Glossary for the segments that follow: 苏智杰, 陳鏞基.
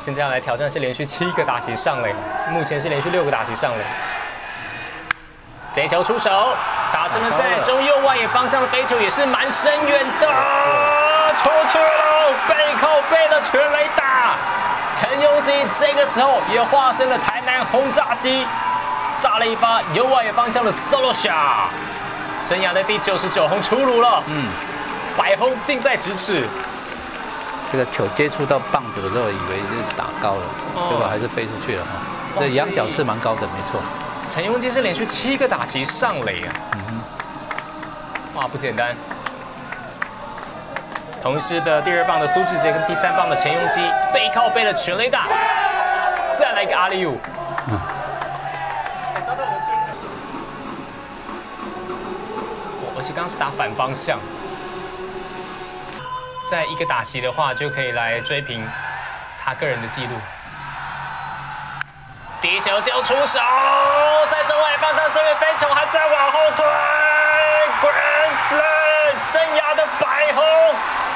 现在要来挑战是连续7个打席上垒，目前是连续6个打席上垒。这球出手，打成了在中右外野方向的飞球，也是蛮深远的，出去了，背靠背的全垒打。陈鏞基这个时候也化身了台南轰炸机，炸了一发右外野方向的 solo shot， 生涯的第99轰出炉了，100轰近在咫尺。 这个球接触到棒子的时候，以为是打高了，结果还是飞出去了哈。这仰角是蛮高的，没错。陈鏞基是连续7个打席上垒啊，哇，不简单。同时的第2棒的苏智杰跟第3棒的陈鏞基背靠背的全垒打，再来一个alley-oop。而且刚刚是打反方向。 再一个打席的话，就可以来追平他个人的记录。第1球就出手，在中外方向这边飞球还在往后推 ，Grandson 生涯的100轰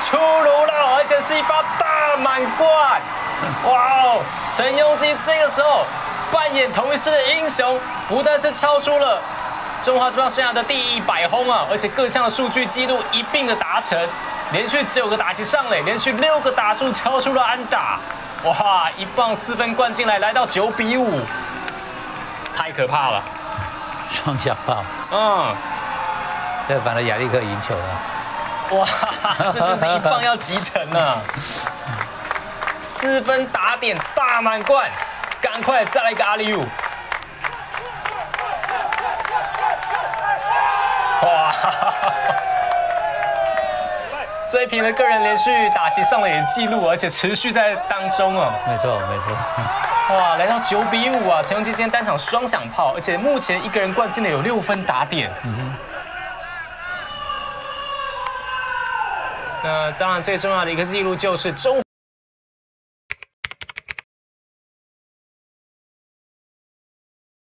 出炉了，而且是一发大满贯。哇哦，陈鏞基这个时候扮演同一世的英雄，不但是超出了中华职棒生涯的第100轰啊，而且各项的数据记录一并的达成。 连续9个打席上垒，连续6个打数敲出了安打，哇！1棒4分灌进来，来到9比5，太可怕了，双响炮。这反而亚历克赢球了。哇，这真是1棒要集成啊！4分打点大满贯，赶快再来一个alley-oop。哇！ 追平了个人连续打席上垒的记录，而且持续在当中哦。没错，没错。哇，来到9比5啊！陈鏞基今天单场双响炮，而且目前一个人灌进了有6分打点。那当然最重要的一个记录就是中。